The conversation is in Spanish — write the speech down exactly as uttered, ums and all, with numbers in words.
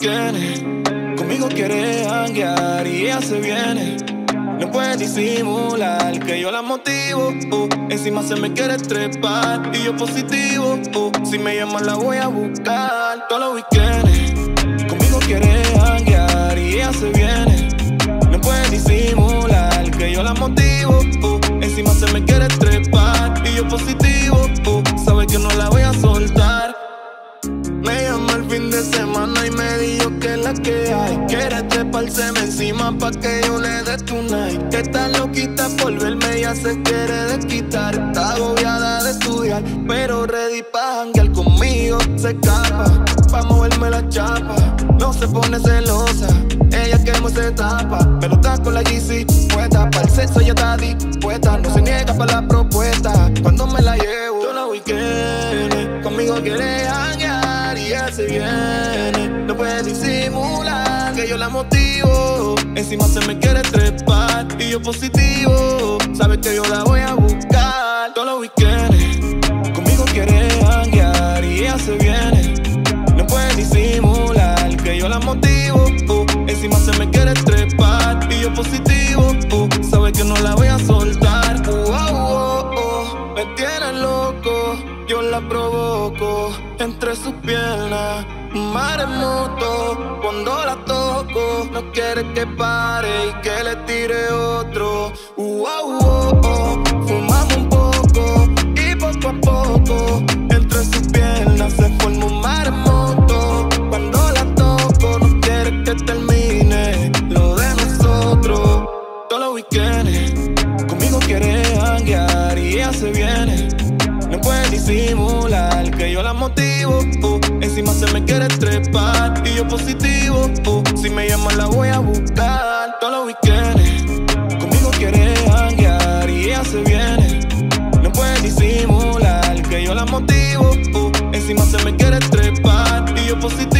tiene. Conmigo quiere hanguear y ella se viene. No puede disimular que yo la motivo. uh, Encima se me quiere trepar y yo positivo. uh, Si me llama la voy a buscar. Todos los weekendes conmigo quiere hanguear y ella se viene. No puede disimular que yo la motivo. uh, Encima se me quiere trepar y yo positivo. uh, Sabe que no la voy a soltar. Me llama el fin de semana y me dijo que la que hay. Quiere treparme encima pa' que yo le dé tonight. Que está loquita por verme, ya se quiere desquitar. Está agobiada de estudiar, pero ready pa' janguear. Conmigo se escapa, pa' moverme la chapa. No se pone celosa, ella que no se tapa. Pero está con la G C puesta, para el sexo ya está dispuesta. No se niega pa' la propuesta, cuando me la llevo. Yo la weekend, conmigo quiere janguear. Se viene, no puede disimular que yo la motivo. Encima se me quiere trepar y yo positivo. Sabe que yo la voy a buscar. Todos los weekendes conmigo quiere hanguear y ella se viene. No puede disimular que yo la motivo. Encima se me quiere trepar y yo positivo. Sabe que no la voy a soltar. Oh, oh, oh, me tiene loco, yo la provoco. Entre sus piernas, un maremoto. Cuando la toco, no quiere que pare y que le tire otro. Uh, uh, uh, uh. Fumamos un poco y poco a poco. Entre sus piernas se forma un maremoto. Cuando la toco, no quiere que termine lo de nosotros. Todos los weekendes conmigo quiere hanguear y ella se viene. No puede disimular que yo la motivo. uh, Encima se me quiere trepar y yo positivo. uh, Si me llama la voy a buscar. Todos los weekendes conmigo quiere hanguear y ella se viene. No puede disimular que yo la motivo. uh, Encima se me quiere trepar y yo positivo.